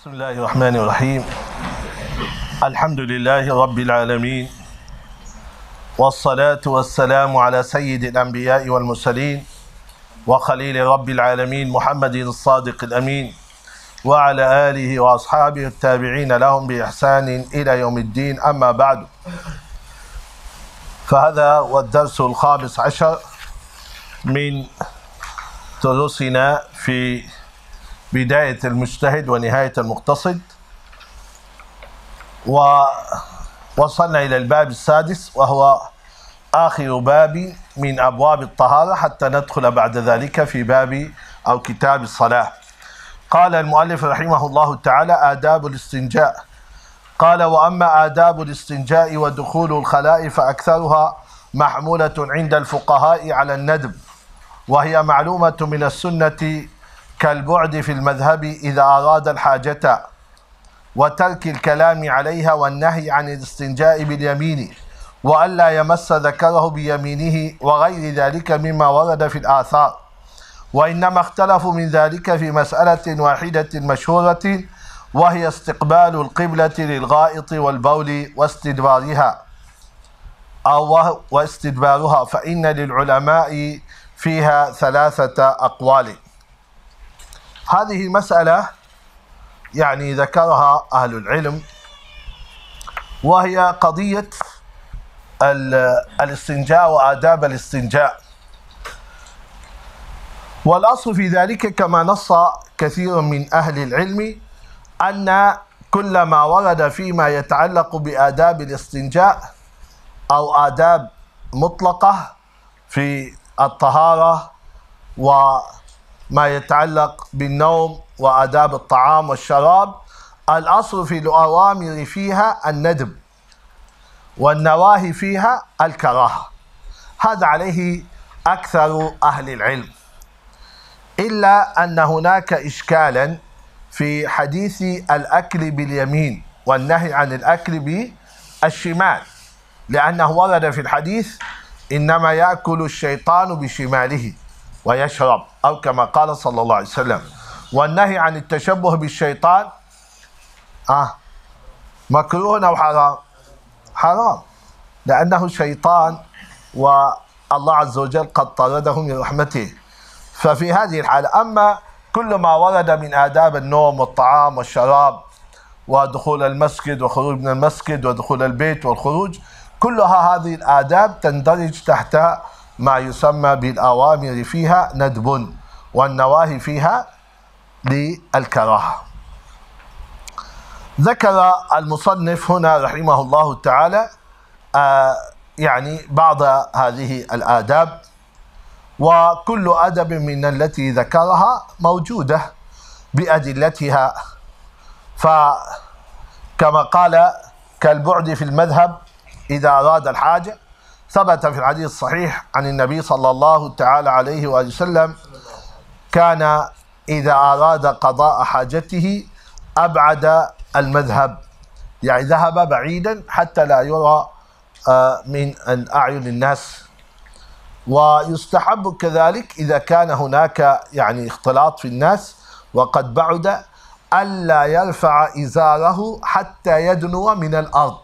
بسم الله الرحمن الرحيم. الحمد لله رب العالمين، والصلاة والسلام على سيد الأنبياء والمرسلين وخليل رب العالمين محمد الصادق الأمين، وعلى آله وأصحابه التابعين لهم بإحسان إلى يوم الدين. أما بعد، فهذا والدرس 15 من دروسنا في بداية المجتهد ونهاية المقتصد، ووصلنا إلى الباب 6 وهو آخر باب من أبواب الطهارة، حتى ندخل بعد ذلك في باب أو كتاب الصلاة. قال المؤلف رحمه الله تعالى: آداب الاستنجاء. قال: وأما آداب الاستنجاء ودخول الخلاء فأكثرها محمولة عند الفقهاء على الندب، وهي معلومة من السنة كالبعد في المذهب إذا أراد الحاجة، وترك الكلام عليها، والنهي عن الاستنجاء باليمين، وألا يمس ذكره بيمينه، وغير ذلك مما ورد في الآثار. وإنما اختلفوا من ذلك في مسألة واحدة مشهورة، وهي استقبال القبلة للغائط والبول واستدبارها، فإن للعلماء فيها 3 أقوال. هذه المسألة ذكرها أهل العلم، وهي قضية الاستنجاء وآداب الاستنجاء. والأصل في ذلك كما نص كثير من أهل العلم أن كل ما ورد فيما يتعلق بآداب الاستنجاء أو آداب مطلقة في الطهارة وما يتعلق بالنوم وآداب الطعام والشراب، الأصل في الأوامر فيها الندب، والنواهي فيها الكراهة. هذا عليه أكثر أهل العلم، إلا أن هناك إشكالا في حديث الأكل باليمين والنهي عن الأكل بالشمال، لأنه ورد في الحديث: إنما يأكل الشيطان بشماله ويشرب، أو كما قال صلى الله عليه وسلم. والنهي عن التشبه بالشيطان مكروه أو حرام؟ حرام، لأنه شيطان، والله عز وجل قد طرده من رحمته. ففي هذه الحالة. أما كل ما ورد من آداب النوم والطعام والشراب ودخول المسجد وخروج من المسجد ودخول البيت والخروج، كلها هذه الآداب تندرج تحت ما يسمى بالأوامر فيها ندب، والنواهي فيها للكراهة. ذكر المصنف هنا رحمه الله تعالى بعض هذه الآداب، وكل أدب من التي ذكرها موجودة بأدلتها. فكما قال: كالبعد في المذهب إذا أراد الحاجة، ثبت في الحديث الصحيح عن النبي صلى الله تعالى عليه وآله وسلم: كان إذا أراد قضاء حاجته أبعد المذهب، ذهب بعيدا حتى لا يرى من أعين الناس. ويستحب كذلك إذا كان هناك اختلاط في الناس وقد بعد، ألا يرفع إزاره حتى يدنو من الأرض.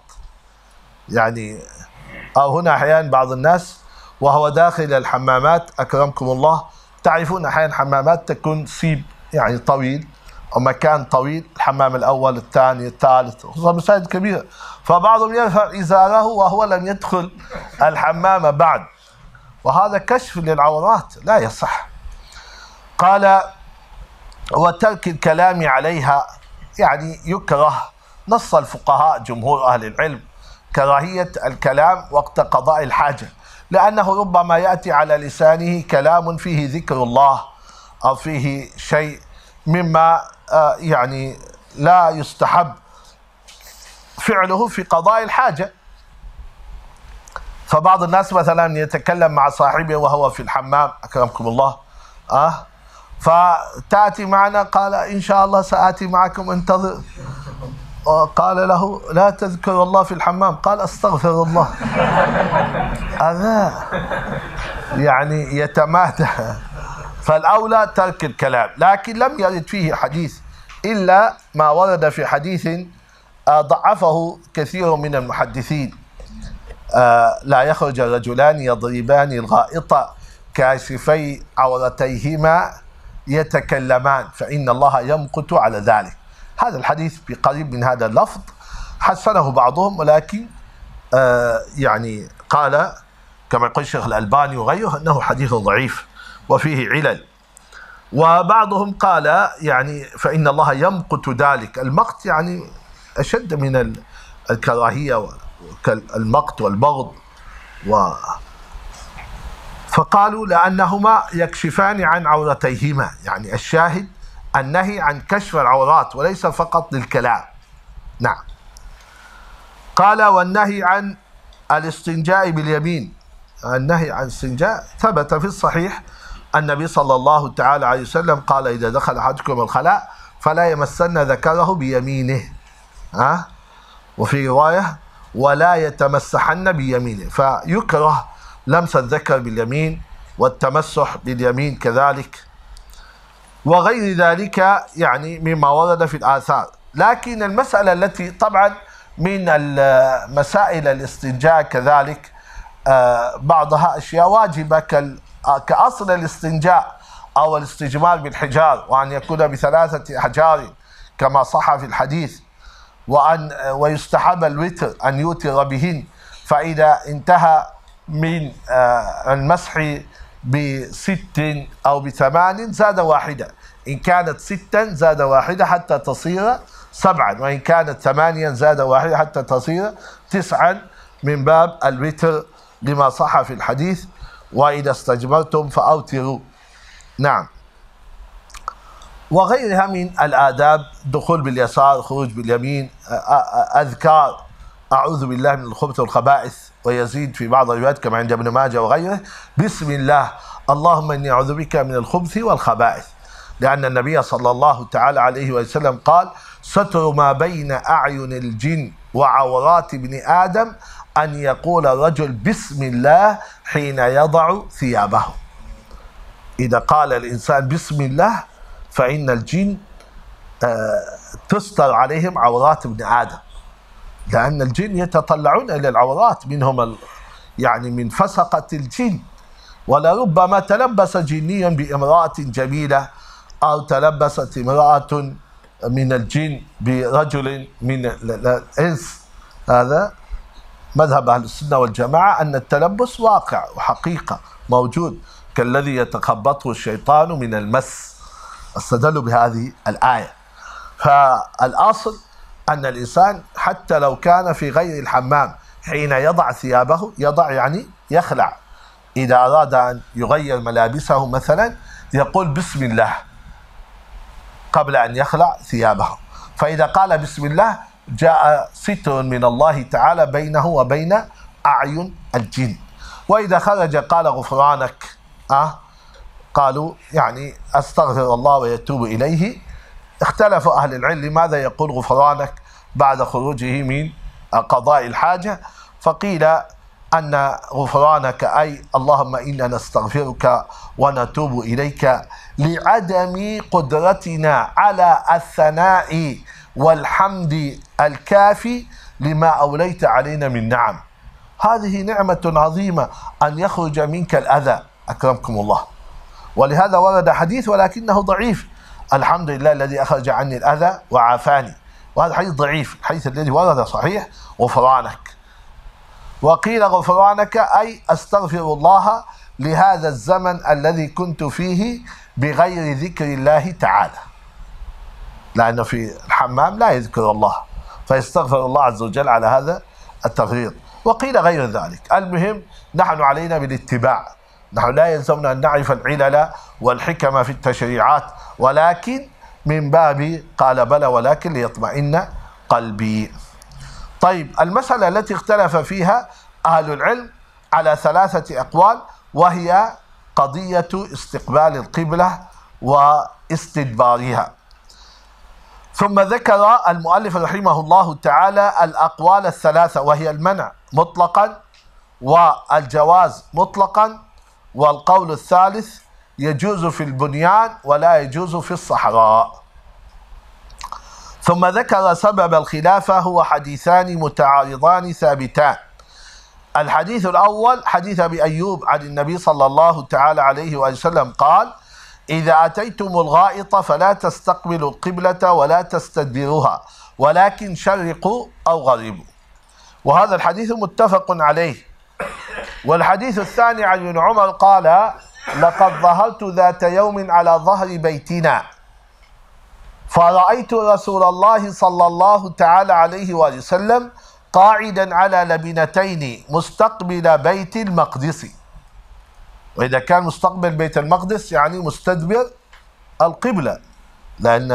أو هنا أحيانا بعض الناس وهو داخل الحمامات، أكرمكم الله، تعرفون أحيانا حمامات تكون صيب طويل أو مكان طويل، الحمام الأول، الثاني، الثالث، خصوصا مساجد كبيرة، فبعضهم يرفع إزاره وهو لم يدخل الحمام بعد، وهذا كشف للعورات لا يصح. قال: وترك الكلام عليها، يكره، نص الفقهاء جمهور أهل العلم كراهية الكلام وقت قضاء الحاجة، لأنه ربما يأتي على لسانه كلام فيه ذكر الله أو فيه شيء مما لا يستحب فعله في قضاء الحاجة. فبعض الناس مثلا يتكلم مع صاحبه وهو في الحمام، أكرمكم الله، فتأتي معنا، قال: إن شاء الله سآتي معكم، انتظر. قال له: لا تذكر الله في الحمام. قال: أستغفر الله. هذا يتمادى. فالأولى ترك الكلام، لكن لم يرد فيه حديث إلا ما ورد في حديث ضعفه كثير من المحدثين: لا يخرج الرجلان يضربان الغائط كاشفي عورتيهما يتكلمان فإن الله يمقت على ذلك. هذا الحديث بقريب من هذا اللفظ، حسنه بعضهم، ولكن يعني قال كما يقول الشيخ الألباني وغيره أنه حديث ضعيف وفيه علل. وبعضهم قال يعني فإن الله يمقت ذلك، المقت يعني أشد من الكراهية كالمقت والبغض، فقالوا لأنهما يكشفان عن عورتيهما، يعني الشاهد النهي عن كشف العورات وليس فقط للكلام. نعم. قال: والنهي عن الاستنجاء باليمين. النهي عن الاستنجاء ثبت في الصحيح النبي صلى الله تعالى عليه وسلم قال: إذا دخل أحدكم الخلاء فلا يمسن ذكره بيمينه، وفي رواية: ولا يتمسحن بيمينه. فيكره لمس الذكر باليمين والتمسح باليمين كذلك، وغير ذلك يعني مما ورد في الآثار. لكن المسألة التي طبعا من مسائل الاستنجاء كذلك بعضها أشياء واجبة كأصل الاستنجاء أو الاستجمال بالحجار، وأن يكون بثلاثة أحجار كما صح في الحديث، ويستحب الوتر أن يوتر بهن، فإذا انتهى من المسح بست أو بثمان زاد واحدة، إن كانت ستا زاد واحدة حتى تصير 7، وإن كانت 8 زاد واحدة حتى تصير 9، من باب الوتر لما صح في الحديث: وإذا استجمرتم فأوتروا. نعم. وغيرها من الآداب: دخول باليسار، خروج باليمين، أذكار: أعوذ بالله من الخبث والخبائث، ويزيد في بعض الروايات كما عند ابن ماجة وغيره: بسم الله، اللهم إني أعوذ بك من الخبث والخبائث، لأن النبي صلى الله تعالى عليه وسلم قال: ستر ما بين أعين الجن وعورات ابن آدم أن يقول الرجل بسم الله حين يضع ثيابه. إذا قال الإنسان بسم الله فإن الجن تستر عليهم عورات ابن آدم، لأن الجن يتطلعون إلى العورات، منهم يعني من فسقة الجن. ولربما تلبس جني بامرأة جميلة، أو تلبست امرأة من الجن برجل من الإنس. هذا مذهب أهل السنة والجماعة، أن التلبس واقع وحقيقة موجود، كالذي يتخبطه الشيطان من المس. استدلوا بهذه الآية. فالأصل أن الإنسان حتى لو كان في غير الحمام حين يضع ثيابه، يضع يعني يخلع، إذا أراد أن يغير ملابسه مثلا يقول بسم الله قبل أن يخلع ثيابه، فإذا قال بسم الله جاء ستر من الله تعالى بينه وبين أعين الجن. وإذا خرج قال غفرانك، قالوا يعني أستغفر الله ويتوب إليه. اختلف أهل العلم ماذا يقول غفرانك بعد خروجه من قضاء الحاجة، فقيل أن غفرانك أي اللهم إنا نستغفرك ونتوب إليك لعدم قدرتنا على الثناء والحمد الكافي لما أوليت علينا من نعم. هذه نعمة عظيمة أن يخرج منك الأذى، أكرمكم الله. ولهذا ورد حديث ولكنه ضعيف: الحمد لله الذي أخرج عني الأذى وعافاني. وهذا حديث ضعيف. الحديث الذي ورد صحيح غفرانك. وقيل غفرانك أي أستغفر الله لهذا الزمن الذي كنت فيه بغير ذكر الله تعالى، لأنه في الحمام لا يذكر الله، فيستغفر الله عز وجل على هذا التغيير، وقيل غير ذلك. المهم نحن علينا بالاتباع، نحن لا يلزمنا أن نعرف العلل والحكمة في التشريعات، ولكن من باب قال بلى ولكن ليطمئن قلبي. طيب، المسألة التي اختلف فيها أهل العلم على 3 أقوال، وهي قضية استقبال القبلة واستدبارها. ثم ذكر المؤلف رحمه الله تعالى الأقوال 3، وهي المنع مطلقا، والجواز مطلقا، والقول 3 يجوز في البنيان ولا يجوز في الصحراء. ثم ذكر سبب الخلافة هو حديثان متعارضان ثابتان. الحديث الأول حديث أبي أيوب عن النبي صلى الله تعالى عليه وسلم قال: إذا أتيتم الغائط فلا تستقبلوا القبلة ولا تستدبروها ولكن شرقوا أو غربوا. وهذا الحديث متفق عليه. والحديث الثاني عن ابن عمر قال: لقد ظهرت ذات يوم على ظهر بيتنا فرأيت رسول الله صلى الله تعالى عليه وسلم قاعدا على لبنتين مستقبل بيت المقدس. وإذا كان مستقبل بيت المقدس يعني مستدبر القبلة، لأن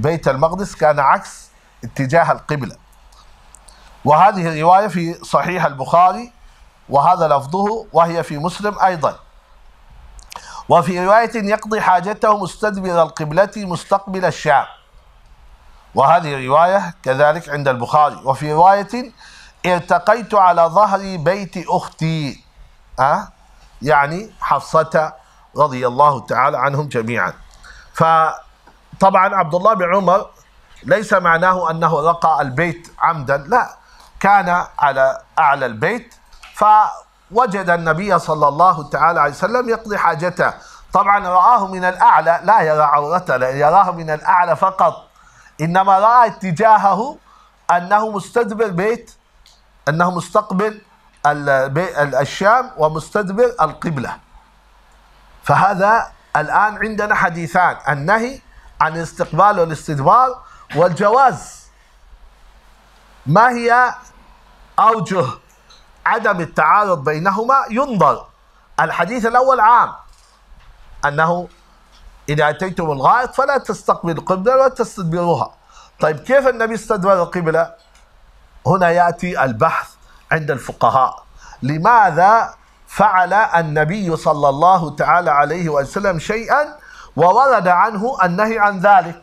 بيت المقدس كان عكس اتجاه القبلة. وهذه الرواية في صحيح البخاري، وهذا لفظه، وهي في مسلم أيضا. وفي رواية: يقضي حاجته مستدبر القبلة مستقبل الشام. وهذه رواية كذلك عند البخاري. وفي رواية: ارتقيت على ظهر بيت أختي، يعني حفصة رضي الله تعالى عنهم جميعا. فطبعا عبد الله بن عمر ليس معناه أنه رقى البيت عمدا، لا، كان على أعلى البيت فوجد النبي صلى الله تعالى عليه وسلم يقضي حاجته. طبعا رآه من الأعلى، لا يرى عورته، يراه من الأعلى فقط، إنما رأى اتجاهه أنه مستدبر بيت، أنه مستقبل الشام ومستدبر القبلة. فهذا الآن عندنا حديثان: النهي عن الاستقبال والاستدبار، والجواز. ما هي أوجه عدم التعارض بينهما؟ ينظر. الحديث الأول عام، أنه إذا أتيتم الغائط فلا تستقبلوا القبلة ولا تستدبروها. طيب كيف النبي استدبر القبلة؟ هنا يأتي البحث عند الفقهاء، لماذا فعل النبي صلى الله تعالى عليه وسلم شيئا وورد عنه النهي عن ذلك؟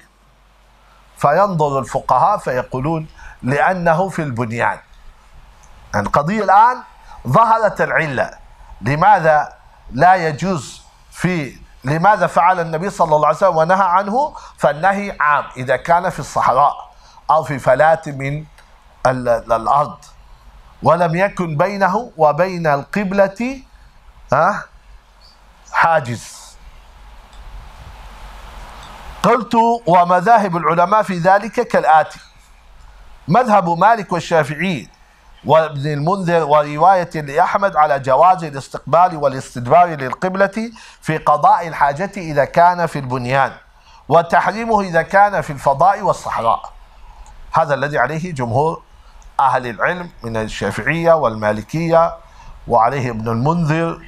فينظر الفقهاء فيقولون: لأنه في البنيان. القضية الآن ظهرت العلة، لماذا لا يجوز في لماذا فعل النبي صلى الله عليه وسلم ونهى عنه؟ فالنهي عام إذا كان في الصحراء أو في فلاة من الأرض، ولم يكن بينه وبين القبلة حاجز. قلت: ومذاهب العلماء في ذلك كالآتي: مذهب مالك والشافعي وابن المنذر ورواية لأحمد على جواز الاستقبال والاستدبار للقبلة في قضاء الحاجة إذا كان في البنيان، وتحريمه إذا كان في الفضاء والصحراء. هذا الذي عليه جمهور أهل العلم من الشافعية والمالكية، وعليه ابن المنذر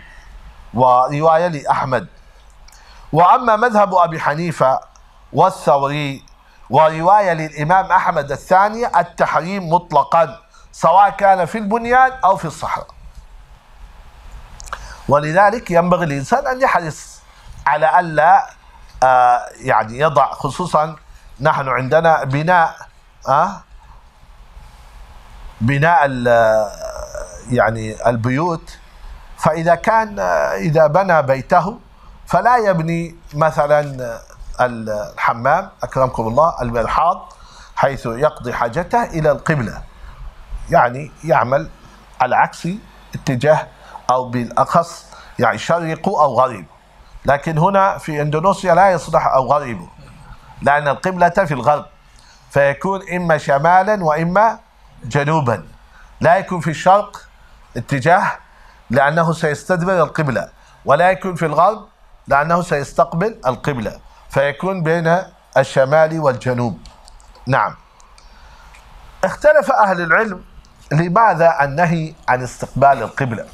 ورواية لأحمد. وأما مذهب أبي حنيفة والثوري ورواية للإمام أحمد الثانية التحريم مطلقا، سواء كان في البنيان أو في الصحراء. ولذلك ينبغي الإنسان أن يحرص على ألا يعني يضع، خصوصا نحن عندنا بناء يعني البيوت. فإذا كان بنى بيته فلا يبني مثلا الحمام أكرمكم الله، المرحاض، حيث يقضي حاجته إلى القبلة، يعني يعمل على عكس اتجاه، أو بالأخص يعني شرق أو غرب. لكن هنا في إندونيسيا لا يصلح أو غرب، لأن القبلة في الغرب، فيكون إما شمالا وإما جنوبا، لا يكون في الشرق اتجاه لأنه سيستدبر القبلة، ولا يكون في الغرب لأنه سيستقبل القبلة، فيكون بين الشمال والجنوب. نعم. اختلف أهل العلم لماذا النهي عن استقبال القبلة،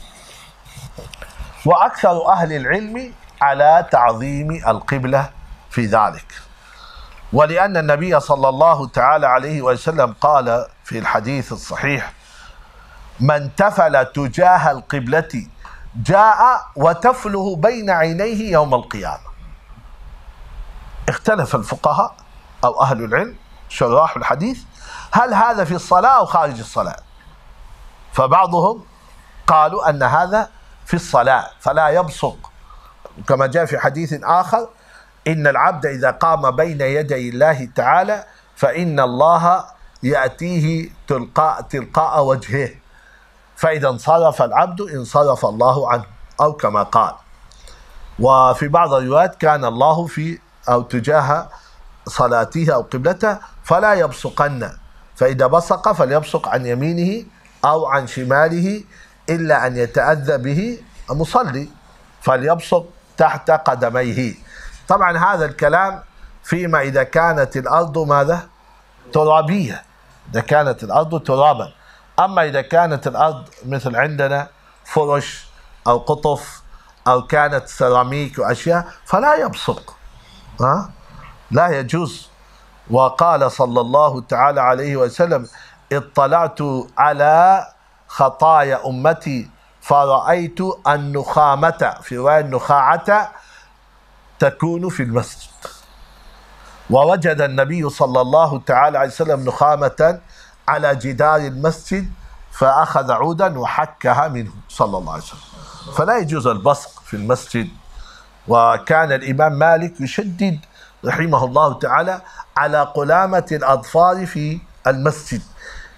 وأكثر أهل العلم على تعظيم القبلة في ذلك، ولأن النبي صلى الله تعالى عليه وسلم قال في الحديث الصحيح: من تفل تجاه القبلة جاء وتفله بين عينيه يوم القيامة. اختلف الفقهاء أو أهل العلم شراح الحديث هل هذا في الصلاة أو خارج الصلاة؟ فبعضهم قالوا أن هذا في الصلاة فلا يبصق، كما جاء في حديث آخر: إن العبد إذا قام بين يدي الله تعالى فإن الله يأتيه تلقاء وجهه، فإذا انصرف العبد انصرف الله عنه، أو كما قال. وفي بعض الروايات كان الله في أو تجاه صلاته أو قبلته، فلا يبصقن، فإذا بصق فليبصق عن يمينه أو عن شماله إلا أن يتأذى به مصلي، فليبصق تحت قدميه. طبعا هذا الكلام فيما إذا كانت الأرض ماذا؟ ترابية، إذا كانت الأرض ترابا. أما إذا كانت الأرض مثل عندنا فرش أو قطف أو كانت سيراميك وأشياء فلا يبصق، لا يجوز. وقال صلى الله تعالى عليه وسلم: اطلعت على خطايا أمتي فرأيت النخامة، في رواية النخاعة، تكون في المسجد، ووجد النبي صلى الله تعالى عليه وسلم نخامة على جدار المسجد فأخذ عودا وحكها منه صلى الله عليه وسلم. فلا يجوز البصق في المسجد. وكان الإمام مالك يشدد رحمه الله تعالى على قلامة الأظفار في المسجد،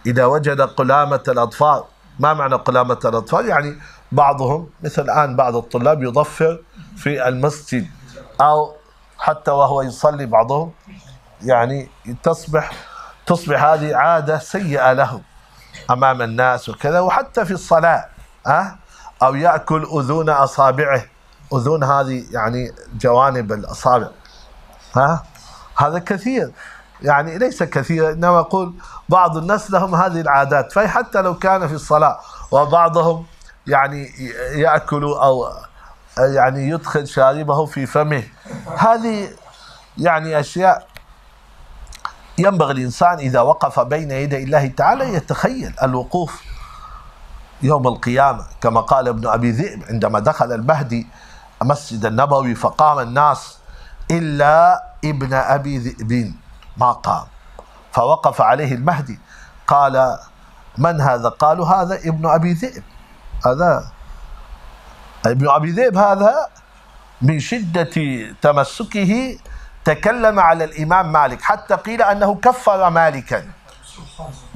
إذا وجد قلامة الأظفار. ما معنى قلامة الأظفار؟ يعني بعضهم مثل الآن بعض الطلاب يضفر في المسجد، أو حتى وهو يصلي بعضهم، يعني تصبح هذه عادة سيئة له أمام الناس وكذا، وحتى في الصلاة، أو يأكل أذون أصابعه. أذون هذه يعني جوانب الأصابع، هذا كثير، يعني ليس كثير، إنما أقول بعض الناس لهم هذه العادات، فحتى لو كان في الصلاة. وبعضهم يعني يأكل أو يعني يدخل شاربه في فمه، هذه يعني أشياء ينبغي الإنسان إذا وقف بين يدي الله تعالى يتخيل الوقوف يوم القيامة، كما قال ابن أبي ذئب عندما دخل المهدي مسجد النبوي فقام الناس إلا ابن أبي ذئب ما قام، فوقف عليه المهدي، قال: من هذا؟ قالوا: هذا ابن أبي ذئب. هذا ابن أبي ذئب، هذا من شدة تمسكه تكلم على الإمام مالك، حتى قيل أنه كفر مالكا.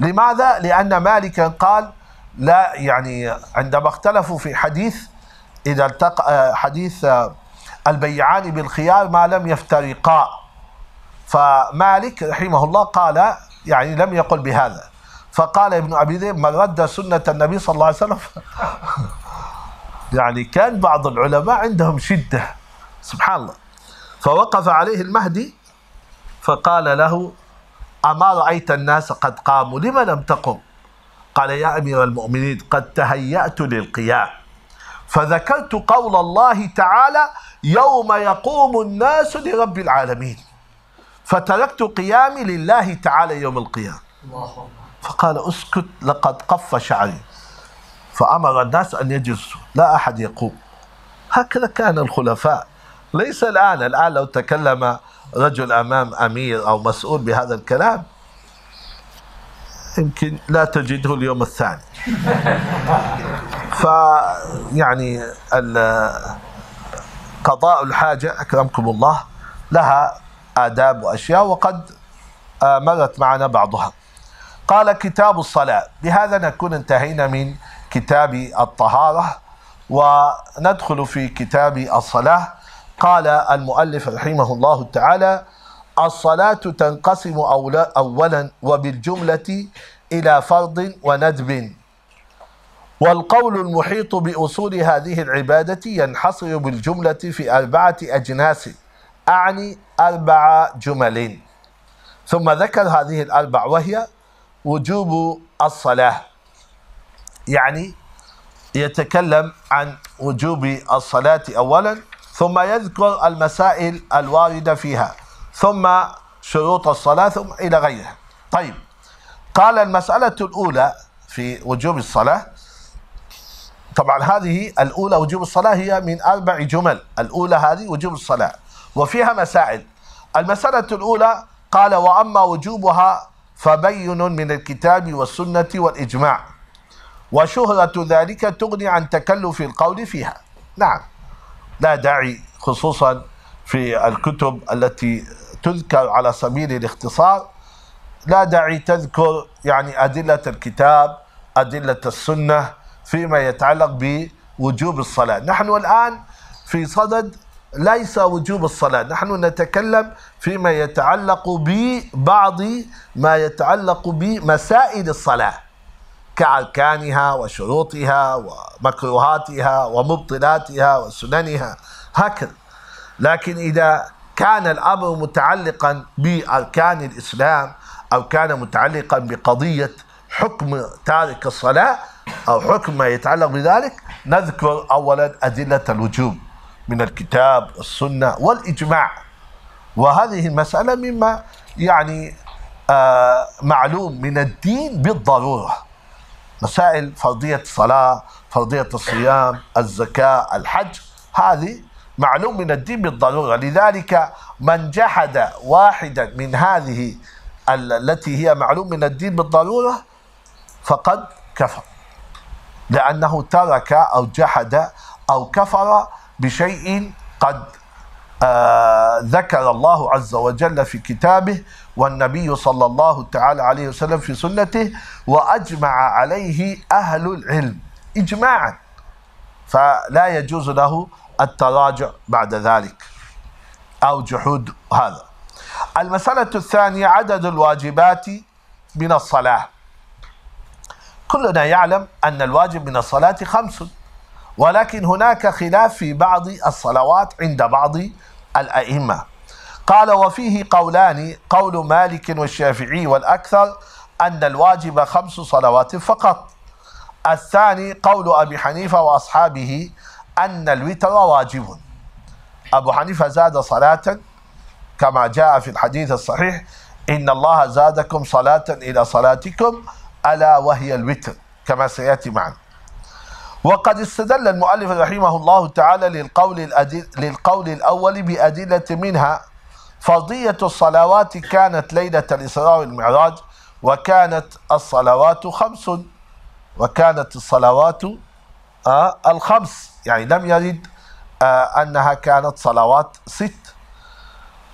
لماذا؟ لأن مالكا قال لا، يعني عندما اختلفوا في حديث إذا التقى، حديث البيعان بالخيار ما لم يفترقا، فمالك رحمه الله قال يعني لم يقل بهذا، فقال ابن أبي ذئب: من رد سنة النبي صلى الله عليه وسلم. يعني كان بعض العلماء عندهم شدة، سبحان الله. فوقف عليه المهدي فقال له: أما رأيت الناس قد قاموا لما لم تقم؟ قال: يا أمير المؤمنين، قد تهيأت للقيام، فذكرت قول الله تعالى: يوم يقوم الناس لرب العالمين، فتركت قيامي لله تعالى يوم القيامة. فقال: أسكت، لقد قف شعري. فأمر الناس أن يجلسوا، لا أحد يقوم. هكذا كان الخلفاء، ليس الآن. الآن لو تكلم رجل أمام أمير أو مسؤول بهذا الكلام يمكن لا تجده اليوم الثاني. فيعني قضاء الحاجة أكرمكم الله لها آداب وأشياء، وقد مرت معنا بعضها. قال: كتاب الصلاة. بهذا نكون انتهينا من كتاب الطهارة، وندخل في كتاب الصلاة. قال المؤلف رحمه الله تعالى: الصلاة تنقسم أولا وبالجملة إلى فرض وندب، والقول المحيط بأصول هذه العبادة ينحصر بالجملة في 4 أجناس، أعني 4 جمل. ثم ذكر هذه ال4، وهي وجوب الصلاة، يعني يتكلم عن وجوب الصلاة أولا، ثم يذكر المسائل الواردة فيها، ثم شروط الصلاة، ثم إلى غيرها. طيب، قال: المسألة الأولى في وجوب الصلاة. طبعا هذه الأولى وجوب الصلاة هي من 4 جمل. الأولى هذه وجوب الصلاة، وفيها مسائل. المسألة الأولى قال: وأما وجوبها فبين من الكتاب والسنة والإجماع، وشهرة ذلك تغني عن تكلف القول فيها. نعم، لا داعي، خصوصا في الكتب التي تذكر على سبيل الاختصار، لا داعي تذكر يعني أدلة الكتاب أدلة السنة فيما يتعلق بوجوب الصلاة. نحن الآن في صدد ليس وجوب الصلاة، نحن نتكلم فيما يتعلق ببعض ما يتعلق بمسائل الصلاة كأركانها وشروطها ومكروهاتها ومبطلاتها وسننها هكذا. لكن إذا كان الأمر متعلقا بأركان الإسلام أو كان متعلقا بقضية حكم تارك الصلاة أو حكم ما يتعلق بذلك، نذكر أولا أدلة الوجوب من الكتاب والسنة والإجماع. وهذه المسألة مما يعني معلوم من الدين بالضرورة، مسائل فرضية الصلاة، فرضية الصيام، الزكاة، الحج، هذه معلوم من الدين بالضرورة. لذلك من جحد واحدا من هذه التي هي معلوم من الدين بالضرورة فقد كفر، لأنه ترك أو جحد أو كفر بشيء قد ذكر الله عز وجل في كتابه والنبي صلى الله تعالى عليه وسلم في سنته وأجمع عليه أهل العلم إجماعا، فلا يجوز له التراجع بعد ذلك أو جحود هذا. المسألة الثانية عدد الواجبات من الصلاة. كلنا يعلم أن الواجب من الصلاة 5، ولكن هناك خلاف في بعض الصلوات عند بعض الأئمة. قال وفيه قولان، قول مالك والشافعي والأكثر أن الواجب 5 صلوات فقط. الثاني قول أبي حنيفة وأصحابه أن الوتر واجب. أبو حنيفة زاد صلاة كما جاء في الحديث الصحيح إن الله زادكم صلاة إلى صلاتكم ألا وهي الوتر، كما سيأتي معنا. وقد استدل المؤلف رحمه الله تعالى للقول الأول بأدلة منها فرضية الصلوات كانت ليلة الإسراء والمعراج، وكانت الصلوات 5، وكانت الصلوات 5، يعني لم يرد أنها كانت صلوات 6.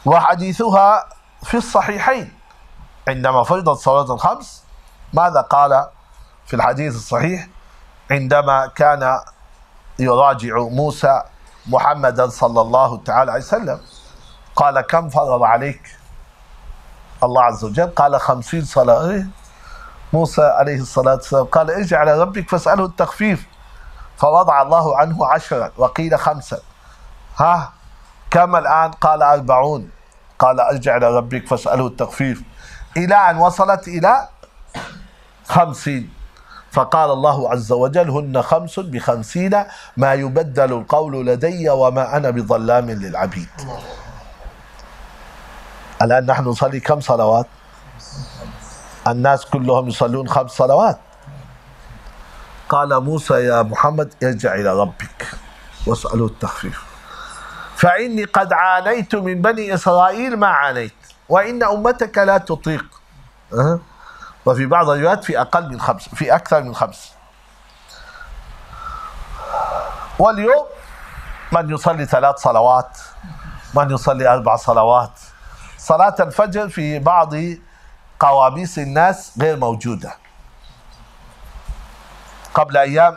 وحديثها في الصحيحين عندما فرضت الصلاة 5، ماذا قال في الحديث الصحيح عندما كان يراجع موسى محمدا صلى الله تعالى عليه وسلم؟ قال كم فرض عليك الله عز وجل؟ قال 50 صلاة. موسى عليه الصلاة والسلام قال ارجع إلى ربك فاسأله التخفيف، فوضع الله عنه 10 وقيل 5. ها كم الآن؟ قال 40. قال ارجع إلى ربك فاسأله التخفيف، إلى أن وصلت إلى 50، فقال الله عز وجل هن 5 ب50 ما يبدل القول لدي وما أنا بظلام للعبيد. الآن نحن نصلي كم صلوات؟ الناس كلهم يصلون 5 صلوات. قال موسى يا محمد ارجع إلى ربك واسأله التخفيف، فإني قد عانيت من بني إسرائيل ما عانيت وإن أمتك لا تطيق. وفي بعض الروايات في أقل من 5، في أكثر من 5. واليوم من يصلي 3 صلوات، من يصلي 4 صلوات. صلاة الفجر في بعض قواميس الناس غير موجودة. قبل أيام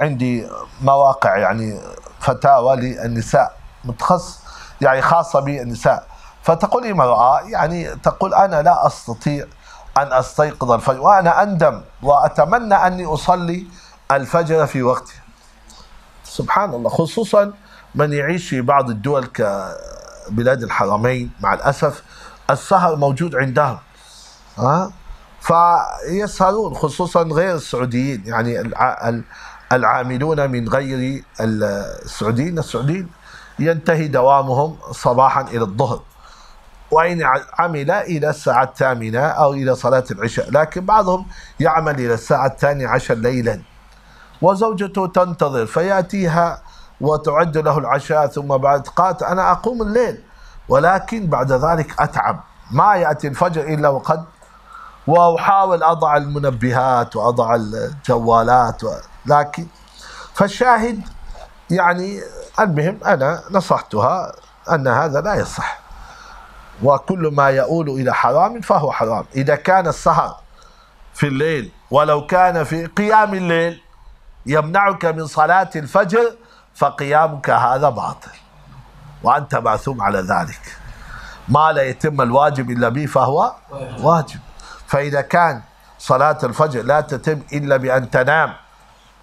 عندي مواقع يعني فتاوى للنساء متخصص يعني خاصة بالنساء، فتقول امرأة يعني تقول أنا لا أستطيع أن أستيقظ الفجر وأنا أندم وأتمنى أني أصلي الفجر في وقته. سبحان الله، خصوصا من يعيش في بعض الدول كبلاد الحرمين مع الأسف السهر موجود عندهم، فيسهرون، خصوصا غير السعوديين يعني العاملون من غير السعوديين. السعوديين ينتهي دوامهم صباحا إلى الظهر، وإن عمل إلى الساعة 8 أو إلى صلاة العشاء، لكن بعضهم يعمل إلى الساعة 12 ليلا، وزوجته تنتظر فيأتيها وتعد له العشاء، ثم بعد قالت أنا أقوم الليل ولكن بعد ذلك أتعب، ما يأتي الفجر إلا وقد، وأحاول أضع المنبهات وأضع الجوالات لكن. فالشاهد يعني المهم أنا نصحتها أن هذا لا يصح، وكل ما يؤول إلى حرام فهو حرام. إذا كان السهر في الليل ولو كان في قيام الليل يمنعك من صلاة الفجر فقيامك هذا باطل وأنت معثوم على ذلك. ما لا يتم الواجب إلا به فهو واجب. فإذا كان صلاة الفجر لا تتم إلا بأن تنام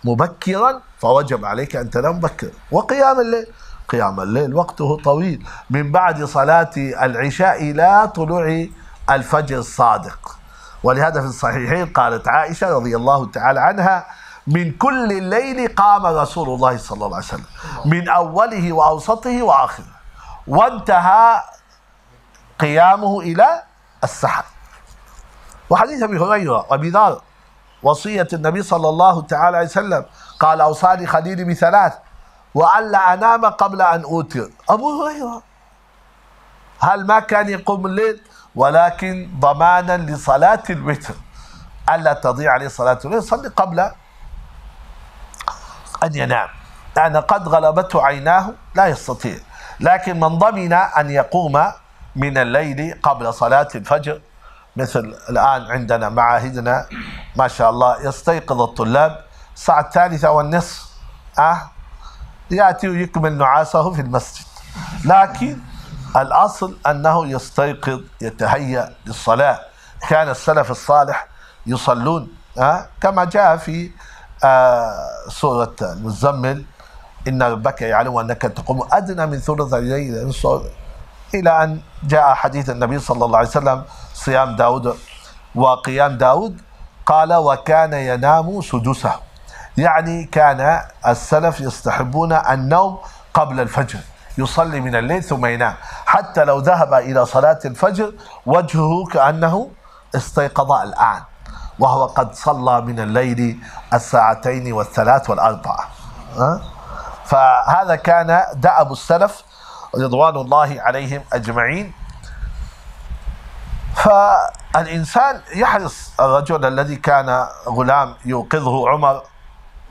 مبكرا فوجب عليك أن تنام مبكرا. وقيام الليل، قيام الليل وقته طويل من بعد صلاة العشاء إلى طلوع الفجر الصادق. ولهذا في الصحيحين قالت عائشة رضي الله تعالى عنها: من كل الليل قام رسول الله صلى الله عليه وسلم من أوله وأوسطه وآخره، وانتهى قيامه إلى السحر. وحديث أبي هريرة وأبي ذر وصية النبي صلى الله تعالى عليه وسلم قال: أوصاني خليلي بثلاث وألا أنام قبل أن أوتر. أبو هريرة هل ما كان يقوم الليل؟ ولكن ضمانا لصلاة الوتر ألا تضيع عليه صلاة الليل، صلي قبل أن ينام، لأن قد غلبته عيناه لا يستطيع. لكن من ضمن أن يقوم من الليل قبل صلاة الفجر، مثل الآن عندنا معاهدنا ما شاء الله يستيقظ الطلاب الساعة 3:30 يأتي ويكمل نعاسه في المسجد، لكن الأصل أنه يستيقظ يتهيأ للصلاة. كان السلف الصالح يصلون كما جاء في سورة المزمل: إن ربك يعلم أنك تقوم أدنى من ثلث الليل إلى أن جاء حديث النبي صلى الله عليه وسلم صيام داود وقيام داود. قال: وكان ينام سدسه. يعني كان السلف يستحبون النوم قبل الفجر، يصلي من الليل ثم ينام، حتى لو ذهب إلى صلاة الفجر وجهه كأنه استيقظ الآن، وهو قد صلى من الليل 2 والثلاث والأربعة. فهذا كان دأب السلف رضوان الله عليهم أجمعين. فالإنسان يحرص. الرجل الذي كان غلام يوقظه عمر،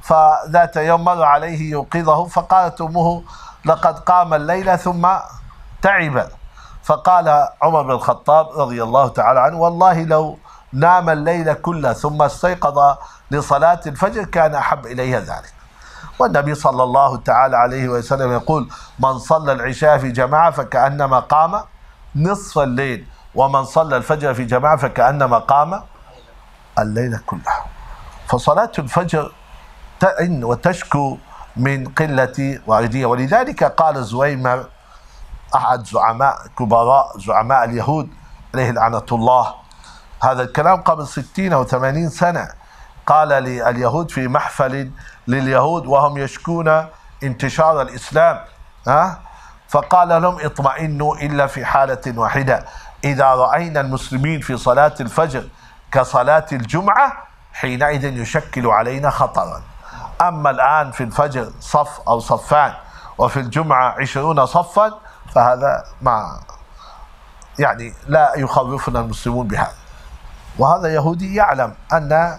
فذات يوم مر عليه يوقظه، فقالت أمه: لقد قام الليل ثم تعب. فقال عمر بن الخطاب رضي الله تعالى عنه: والله لو نام الليل كله ثم استيقظ لصلاة الفجر كان أحب إليه ذلك. والنبي صلى الله تعالى عليه وسلم يقول: من صلى العشاء في جماعة فكأنما قام نصف الليل، ومن صلى الفجر في جماعة فكأنما قام الليل كله. فصلاة الفجر تئن وتشكو من قلة واردية. ولذلك قال زويمر أحد زعماء كبراء زعماء اليهود عليه لعنة الله هذا الكلام قبل 60 أو 80 سنة، قال لليهود في محفل لليهود وهم يشكون انتشار الإسلام، فقال لهم: اطمئنوا إلا في حالة واحدة، إذا رأينا المسلمين في صلاة الفجر كصلاة الجمعة حينئذ يشكل علينا خطرا. أما الآن في الفجر صف أو صفان، وفي الجمعة 20 صفا، فهذا ما يعني لا يخوفنا المسلمون بهذا. وهذا يهودي يعلم أن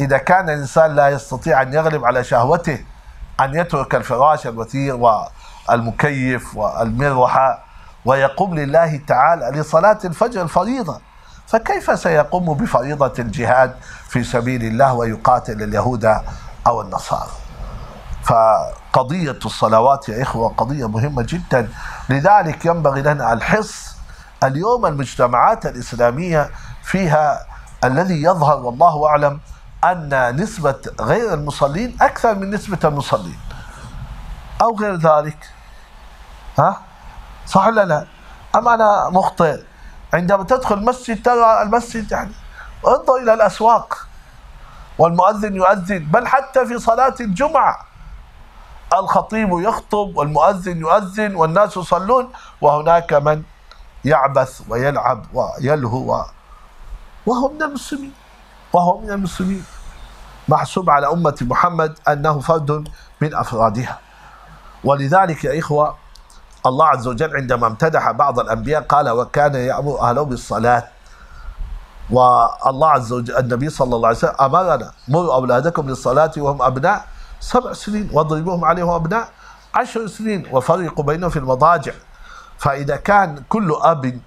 إذا كان الإنسان لا يستطيع أن يغلب على شهوته أن يترك الفراش الوثير والمكيف والمروحة ويقوم لله تعالى لصلاة الفجر الفريضة، فكيف سيقوم بفريضة الجهاد في سبيل الله ويقاتل اليهود أو النصارى؟ فقضية الصلوات يا إخوة قضية مهمة جدا. لذلك ينبغي لنا الحرص. اليوم المجتمعات الإسلامية فيها الذي يظهر والله أعلم أن نسبة غير المصلين أكثر من نسبة المصلين أو غير ذلك، صح ولا لا؟ أم أنا مخطئ؟ عندما تدخل المسجد ترى المسجد يعني، انظر إلى الأسواق والمؤذن يؤذن، بل حتى في صلاة الجمعة الخطيب يخطب والمؤذن يؤذن والناس يصلون، وهناك من يعبث ويلعب ويلهو وهو من المسلمين. محسوب على أمة محمد أنه فرد من أفرادها. ولذلك يا إخوة الله عز وجل عندما امتدح بعض الأنبياء قال: وكان يأمر أهله بالصلاة. والله عز وجل النبي صلى الله عليه وسلم أمرنا: مروا أولادكم للصلاة وهم أبناء 7 سنين، واضربوهم عليهم أبناء 10 سنين، وفرقوا بينهم في المضاجع. فإذا كان كل أب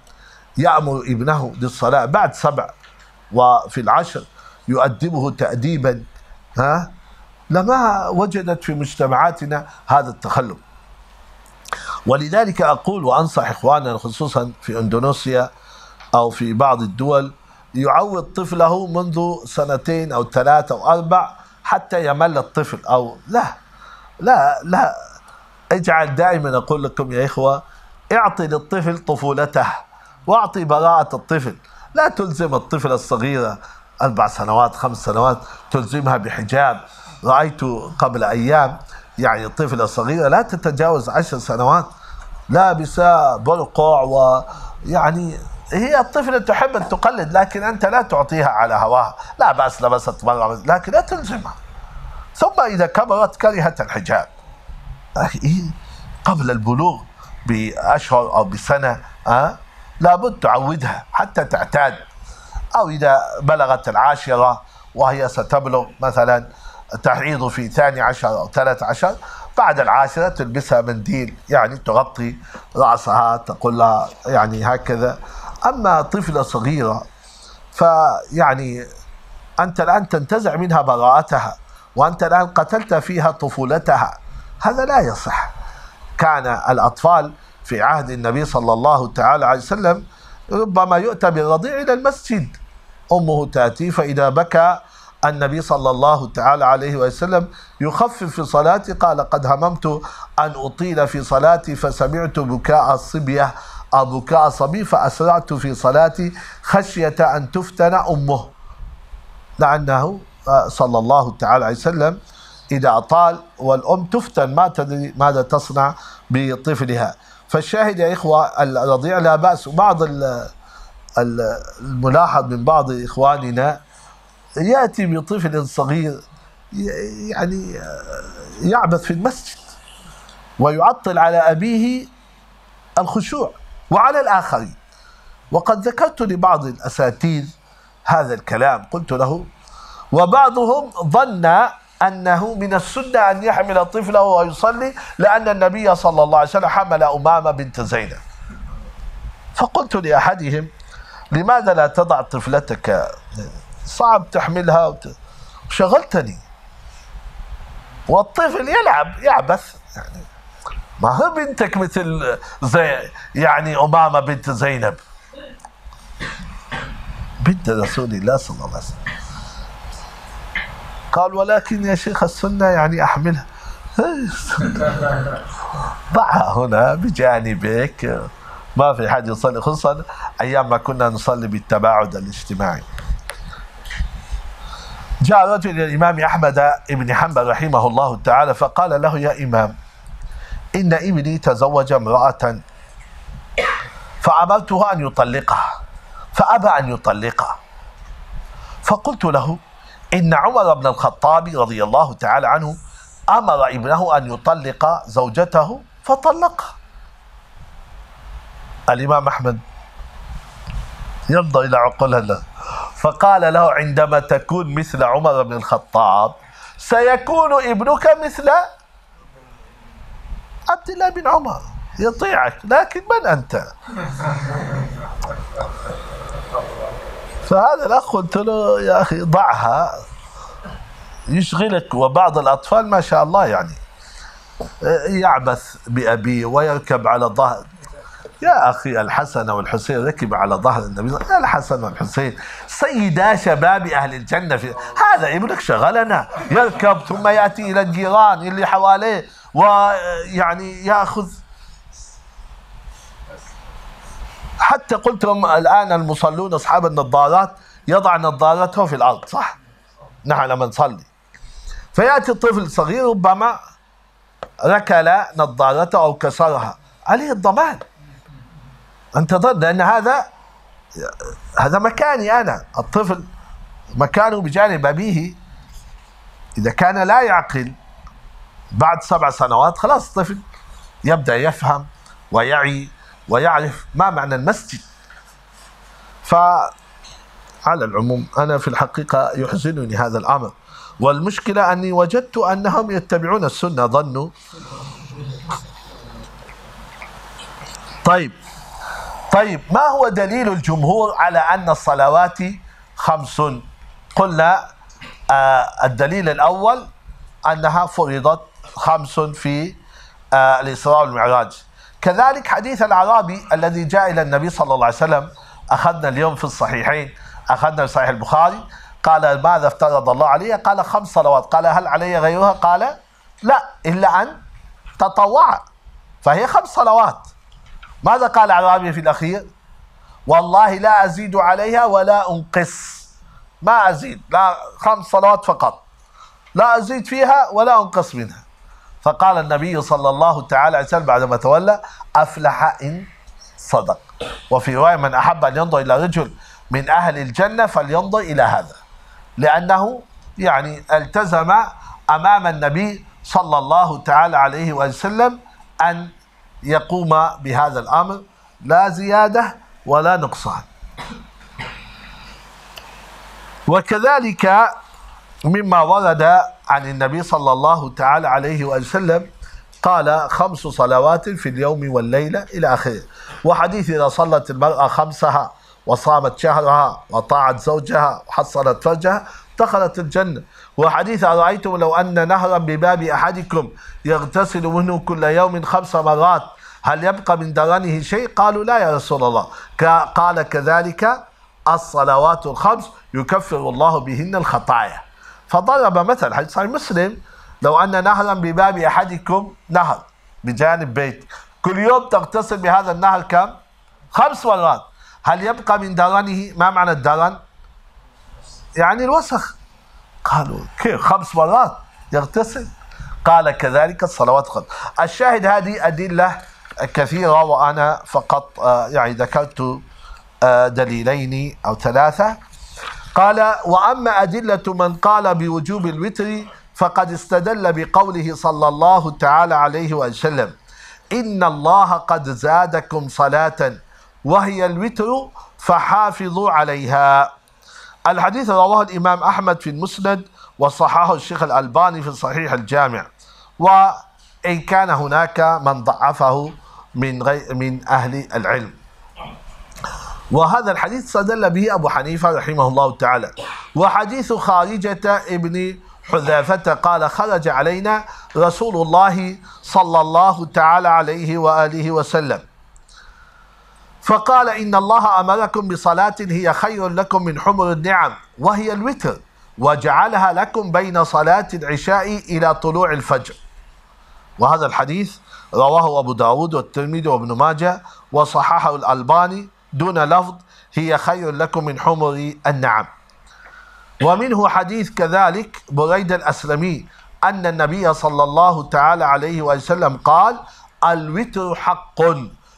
يأمر ابنه للصلاة بعد 7 وفي العشر يؤدبه تأديبا، ها، لما وجدت في مجتمعاتنا هذا التخلف. ولذلك أقول وأنصح إخواننا خصوصا في إندونيسيا أو في بعض الدول يعود طفله منذ 2 أو 3 أو 4 حتى يمل الطفل، أو لا اجعل، دائما أقول لكم يا إخوة اعطي للطفل طفولته واعطي براءة الطفل، لا تلزم الطفل الصغيرة 4 سنوات 5 سنوات تلزمها بحجاب. رأيت قبل أيام يعني طفلة صغيرة لا تتجاوز 10 سنوات لابسة برقع، ويعني هي الطفلة تحب أن تقلد، لكن أنت لا تعطيها على هواها، لا بأس لبست مرة لكن لا تلزمها. ثم إذا كبرت كرهت الحجاب، قبل البلوغ بأشهر أو بسنة لابد تعودها حتى تعتاد. أو إذا بلغت 10 وهي ستبلغ مثلا تحيض في 12 أو 13، بعد 10 تلبسها منديل يعني تغطي رأسها، تقول لها يعني هكذا. أما طفلة صغيرة فيعني أنت الآن تنتزع منها براءتها، وأنت الآن قتلت فيها طفولتها، هذا لا يصح. كان الأطفال في عهد النبي صلى الله تعالى عليه وسلم ربما يؤتى بالرضيع إلى المسجد، أمه تأتي فإذا بكى النبي صلى الله تعالى عليه وسلم يخفف في صلاتي، قال قد هممت أن أطيل في صلاتي فسمعت بكاء الصبية أو بكاء صبي فأسرعت في صلاتي خشية أن تفتن أمه، لأنه صلى الله تعالى عليه وسلم إذا أطال والأم تفتن ما تدري ماذا تصنع بطفلها. فالشاهد يا إخوة الرضيع لا بأس. وبعض الملاحظ من بعض إخواننا يأتي بطفل صغير يعني يعبث في المسجد ويعطل على أبيه الخشوع وعلى الآخرين. وقد ذكرت لبعض الأساتذة هذا الكلام، قلت له وبعضهم ظن أنه من السنة أن يحمل طفله ويصلي لأن النبي صلى الله عليه وسلم حمل أمامة بنت زينب. فقلت لأحدهم لماذا لا تضع طفلتك، صعب تحملها وشغلتني والطفل يلعب يعبث، يعني ما هو بنتك مثل يعني أمامة بنت زينب بنت رسول الله صلى الله عليه وسلم. قال ولكن يا شيخ السنة يعني أحملها. ضعها هنا بجانبك، ما في حد يصلي، خصوصا أيام ما كنا نصلي بالتباعد الاجتماعي. جاء رجل إلى الإمام أحمد بن حنبل رحمه الله تعالى فقال له يا إمام إن ابني تزوج امرأة فأمرته أن يطلقها فأبى أن يطلقها، فقلت له إن عمر بن الخطاب رضي الله تعالى عنه أمر ابنه أن يطلق زوجته فطلقها. الإمام أحمد ينظر إلى عقولها فقال له عندما تكون مثل عمر بن الخطاب سيكون ابنك مثل عبد الله بن عمر يطيعك، لكن من أنت؟ فهذا الأخ قلت له يا أخي ضعها يشغلك. وبعض الأطفال ما شاء الله يعني يعبث بأبيه ويركب على ظهر، يا أخي الحسن والحسين ركب على ظهر النبي، يا الحسن والحسين سيدا شباب أهل الجنة، هذا ابنك شغلنا يركب ثم يأتي إلى الجيران اللي حواليه ويعني يأخذ. حتى قلت لهم الآن المصلون أصحاب النظارات يضع نظارته في الأرض، صح؟ نحن لما نصلي فيأتي طفل صغير ربما ركل نظارته أو كسرها، عليه الضمان انتظر، لأن هذا مكاني أنا، الطفل مكانه بجانب أبيه. إذا كان لا يعقل بعد 7 سنوات خلاص الطفل يبدأ يفهم ويعي ويعرف ما معنى المسجد. فعلى العموم أنا في الحقيقة يحزنني هذا الأمر، والمشكلة أني وجدت أنهم يتبعون السنة ظنوا. طيب طيب ما هو دليل الجمهور على أن الصلوات خمس؟ قلنا الدليل الأول أنها فرضت خمس في الإسراء والمعراج. كذلك حديث الأعرابي الذي جاء إلى النبي صلى الله عليه وسلم، أخذنا اليوم في الصحيحين، أخذنا في صحيح البخاري، قال ماذا افترض الله علي؟ قال خمس صلوات. قال هل علي غيرها؟ قال لا إلا أن تطوع، فهي خمس صلوات. ماذا قال الأعرابي في الأخير؟ والله لا أزيد عليها ولا أنقص، ما أزيد، لا خمس صلوات فقط، لا أزيد فيها ولا أنقص منها. فقال النبي صلى الله تعالى عليه وسلم بعدما تولى: أفلح إن صدق. وفي رواية: من أحب أن ينظر إلى رجل من أهل الجنة فلينظر إلى هذا، لأنه يعني التزم أمام النبي صلى الله تعالى عليه وسلم أن يقوم بهذا الأمر، لا زيادة ولا نقصان. وكذلك مما ورد عن النبي صلى الله تعالى عليه وسلم قال: خمس صلوات في اليوم والليلة إلى آخره. وحديث: إذا صلت المرأة خمسها وصامت شهرها وطاعت زوجها وحصلت فرجها دخلت الجنة. وحديث: أرأيتم لو أن نهرا بباب أحدكم يغتسل منه كل يوم 5 مرات هل يبقى من درنه شيء؟ قالوا: لا يا رسول الله. قال: كذلك الصلوات الخمس يكفر الله بهن الخطايا. فضرب مثل حديث صحيح مسلم: لو أن نهرا بباب أحدكم، نهر بجانب بيت، كل يوم تغتسل بهذا النهر كم؟ 5 مرات، هل يبقى من درنه؟ ما معنى الدرن؟ يعني الوسخ. قالوا: كيف 5 مرات يغتسل؟ قال: كذلك الصلوات خمس. الشاهد هذه أدلة كثيرة، وأنا فقط يعني ذكرت دليلين أو 3. قال: وأما أدلة من قال بوجوب الوتر فقد استدل بقوله صلى الله تعالى عليه وسلم: إن الله قد زادكم صلاة وهي الوتر فحافظوا عليها. الحديث رواه الإمام أحمد في المسند، وصححه الشيخ الألباني في صحيح الجامع، وإن كان هناك من ضعفه من أهل العلم. وهذا الحديث استدل به أبو حنيفة رحمه الله تعالى. وحديث خارجة ابن حذافة قال: خرج علينا رسول الله صلى الله تعالى عليه وآله وسلم فقال: إن الله أمركم بصلاة هي خير لكم من حمر النعم وهي الوتر، وجعلها لكم بين صلاة العشاء إلى طلوع الفجر. وهذا الحديث رواه أبو داود والترمذي وابن ماجة، وصححه الألباني دون لفظ هي خير لكم من حمر النعم. ومنه حديث كذلك بريدة الاسلمي أن النبي صلى الله تعالى عليه وسلم قال: الوتر حق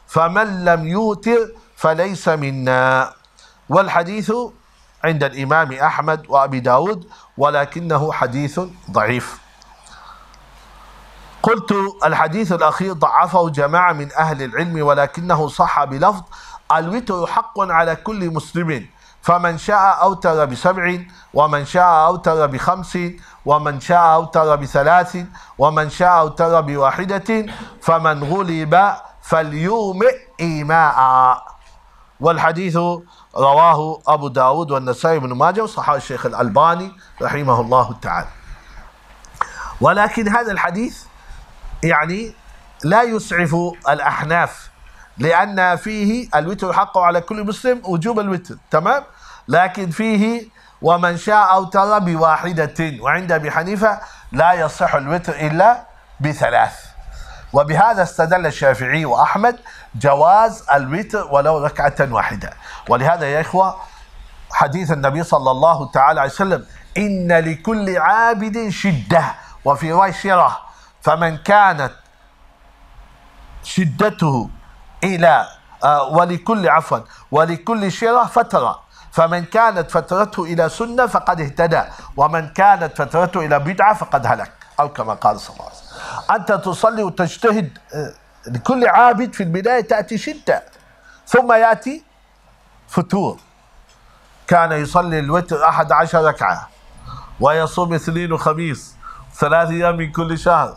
فمن لم يوتر فليس منا. والحديث عند الإمام أحمد وأبي داود، ولكنه حديث ضعيف. قلت: الحديث الأخير ضعفه جماعة من أهل العلم، ولكنه صح بلفظ: الوتر حق على كل مسلم، فمن شاء أوتر ب7، ومن شاء أوتر ب5، ومن شاء أوتر ب3، ومن شاء أوتر ب1، فمن غلب فليومئ إيماء. والحديث رواه أبو داود والنسائي بن ماجه، وصححه الشيخ الألباني رحمه الله تعالى. ولكن هذا الحديث يعني لا يسعف الأحناف، لأن فيه الوتر حقه على كل مسلم، وجوب الوتر، تمام. لكن فيه ومن شاء أوتر ب1، وعند أبي حنيفة لا يصح الوتر إلا ب3. وبهذا استدل الشافعي وأحمد جواز الوتر ولو ركعة 1. ولهذا يا إخوة حديث النبي صلى الله تعالى عليه وسلم: إن لكل عابد شدة، وفي رواية شرة، فمن كانت شدته إلى ولكل شرة فترة، فمن كانت فترته إلى سنة فقد اهتدى، ومن كانت فترته إلى بدعة فقد هلك، أو كما قال صلى الله عليه وسلم. أنت تصلي وتجتهد، لكل عابد في البداية تأتي شدة ثم يأتي فتور. كان يصلي الوتر 11 ركعة، ويصوم اثنين وخميس، 3 أيام من كل شهر،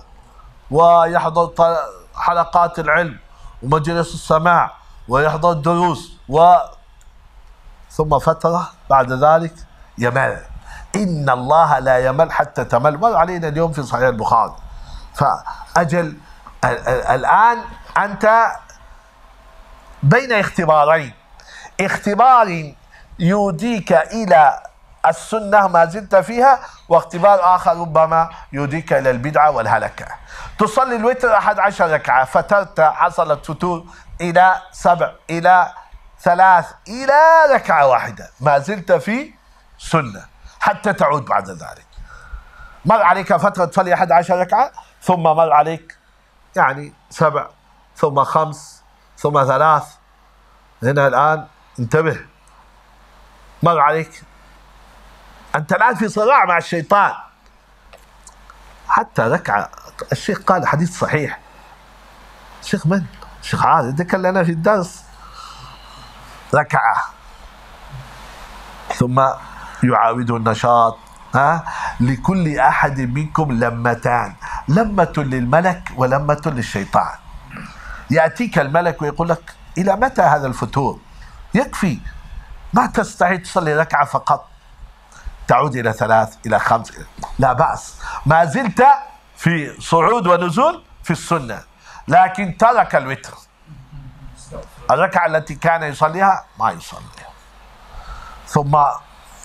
ويحضر حلقات العلم ومجلس السماع ويحضر الدروس ثم فترة بعد ذلك يمل. إن الله لا يمل حتى تمل، مر علينا اليوم في صحيح البخاري. فأجل الآن أنت بين اختبارين، اختبار يوديك إلى السنة ما زلت فيها، واختبار آخر ربما يوديك إلى البدعة والهلكة. تصلي الوتر 11 ركعة، فترت حصلت فتور إلى 7 إلى 3 إلى ركعة واحدة، ما زلت في سنة حتى تعود بعد ذلك. مر عليك فترة تصلي 11 ركعة، ثم مر عليك يعني 7 ثم 5 ثم 3. هنا الآن انتبه، مر عليك أنت الآن في صراع مع الشيطان حتى ركعة. الشيخ قال حديث صحيح، الشيخ من؟ الشيخ عادل ذكر لنا في الدرس، ركعة ثم يعاود النشاط. لكل أحد منكم لمتان، لمة للملك ولمة للشيطان. يأتيك الملك ويقول لك إلى متى هذا الفتور؟ يكفي، ما تستحي تصلي ركعة فقط، تعود إلى 3 إلى 5. لا بأس، ما زلت في صعود ونزول في السنة، لكن ترك الوتر، الركعة التي كان يصليها ما يصليها، ثم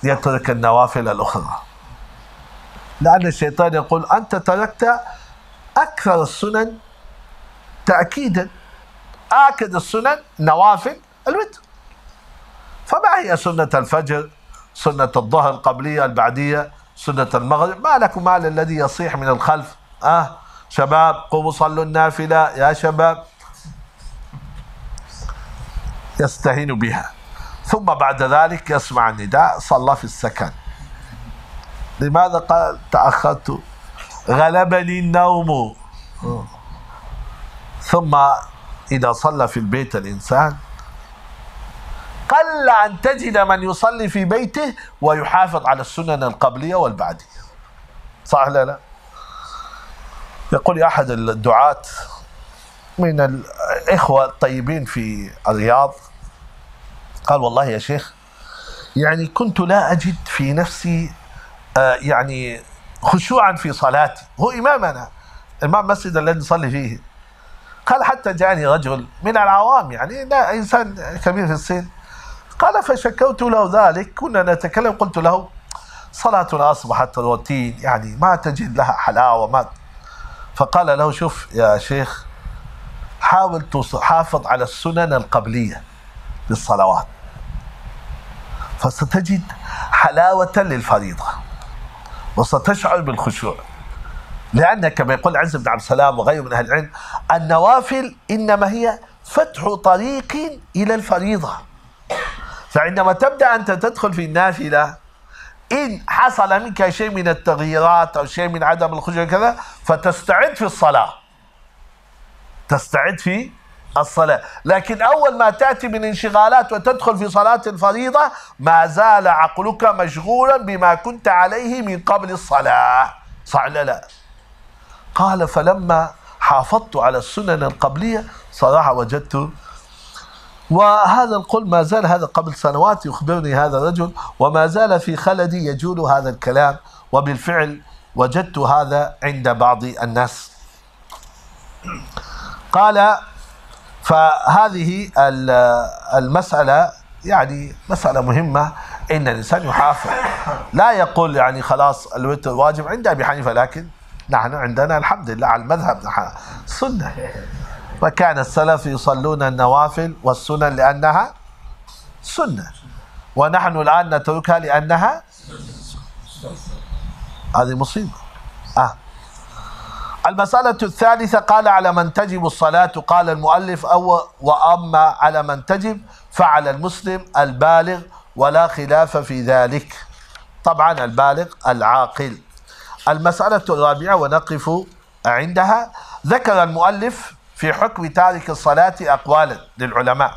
يترك النوافل الأخرى، لأن الشيطان يقول أنت تركت أكثر السنن تأكيدا، آكد السنن نوافل الوتر. فما هي سنة الفجر، سنة الظهر القبلية البعدية، سنة المغرب؟ ما لكم مال الذي يصيح من الخلف شباب قوموا صلوا النافلة يا شباب، يستهين بها. ثم بعد ذلك يسمع النداء صلى في السكن. لماذا؟ قال تأخرت غلبني النوم. ثم إذا صلى في البيت الإنسان قل أن تجد من يصلي في بيته ويحافظ على السنن القبلية والبعدية، صح لا لا؟ يقول أحد الدعاة من الإخوة الطيبين في الرياض، قال والله يا شيخ يعني كنت لا أجد في نفسي يعني خشوعا في صلاتي. هو إمامنا، إمام مسجد الذي نصلي فيه. قال حتى جاءني رجل من العوام، يعني لا إنسان كبير في السن، قال فشكوت له ذلك، كنا نتكلم، قلت له صلاتنا أصبحت روتين، يعني ما تجد لها حلاوة ما. فقال له شوف يا شيخ، حاول تحافظ على السنن القبلية للصلوات فستجد حلاوة للفريضة وستشعر بالخشوع، لأن كما يقول عز بن عبد السلام وغيره من أهل العلم النوافل إنما هي فتح طريق إلى الفريضة. فعندما تبدأ أنت تدخل في النافلة، إن حصل منك شيء من التغييرات أو شيء من عدم الخشوع كذا، فتستعد في الصلاة، تستعد في الصلاة. لكن أول ما تأتي من انشغالات وتدخل في صلاة الفريضة، ما زال عقلك مشغولا بما كنت عليه من قبل الصلاة، صح لا لا؟ قال فلما حافظت على السنن القبلية صراحة وجدت. وهذا القول ما زال، هذا قبل سنوات يخبرني هذا الرجل، وما زال في خلدي يجول هذا الكلام، وبالفعل وجدت هذا عند بعض الناس. قال فهذه المسألة يعني مسألة مهمة، إن الإنسان يحافظ، لا يقول يعني خلاص الوتر واجب عند أبي حنيفة، لكن نحن عندنا الحمد لله على المذهب السنة، وكان السلف يصلون النوافل والسنن لأنها سنة، ونحن الآن نتركها لأنها هذه مصيبة. المسألة الثالثة، قال على من تجب الصلاة. قال المؤلف وأما على من تجب فعلى المسلم البالغ ولا خلاف في ذلك، طبعا البالغ العاقل. المسألة الرابعة ونقف عندها، ذكر المؤلف في حكم تارك الصلاة أقوالا للعلماء.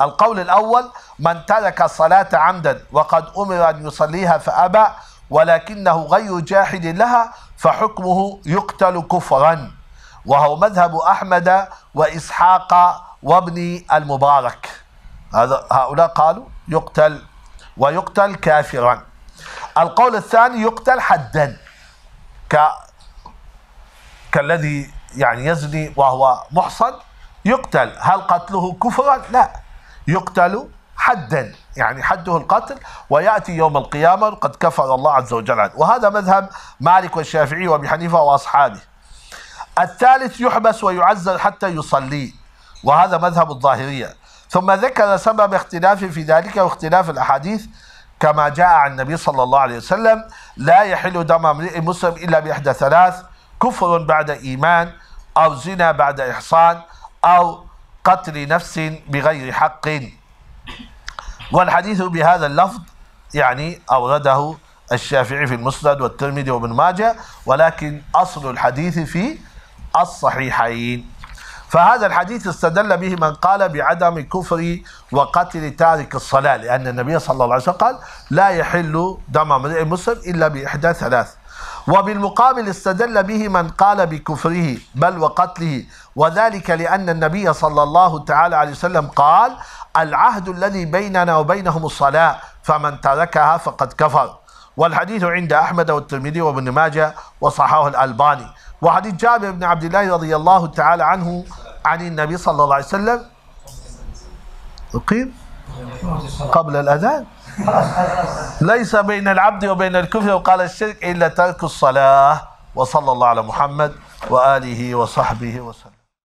القول الأول من ترك الصلاة عمدا وقد أمر أن يصليها فأبى ولكنه غير جاحد لها فحكمه يقتل كفرا، وهو مذهب أحمد وإسحاق وابن المبارك. هؤلاء قالوا يقتل ويقتل كافرا. القول الثاني يقتل حدا كالذي يعني يزني وهو محصن يقتل. هل قتله كفرا؟ لا، يقتل حدا يعني حده القتل، ويأتي يوم القيامة قد كفر الله عز وجل عنه. وهذا مذهب مالك والشافعي وابي حنيفة وأصحابه. الثالث يحبس ويعزل حتى يصلي، وهذا مذهب الظاهرية. ثم ذكر سبب اختلافه في ذلك واختلاف الأحاديث كما جاء عن النبي صلى الله عليه وسلم: لا يحل دم امرئ مسلم إلا بإحدى ثلاث: كفر بعد إيمان، أو زنا بعد إحصان، أو قتل نفس بغير حق. والحديث بهذا اللفظ يعني أورده الشافعي في المسند والترمذي وابن ماجة، ولكن أصل الحديث في الصحيحين. فهذا الحديث استدل به من قال بعدم كفر وقتل تارك الصلاة، لأن النبي صلى الله عليه وسلم قال: لا يحل دم امرئ مسلم إلا بإحدى ثلاث. وبالمقابل استدل به من قال بكفره بل وقتله، وذلك لأن النبي صلى الله تعالى عليه وسلم قال: العهد الذي بيننا وبينهم الصلاة، فمن تركها فقد كفر. والحديث عند أحمد والترمذي وابن ماجه وصححه الألباني. وحديث جابر بن عبد الله رضي الله تعالى عنه عن النبي صلى الله عليه وسلم: أقيم قبل الأذان ليس بين العبد وبين الكفر وقال الشرك إلا ترك الصلاة، وصلى الله على محمد وآله وصحبه وسلم.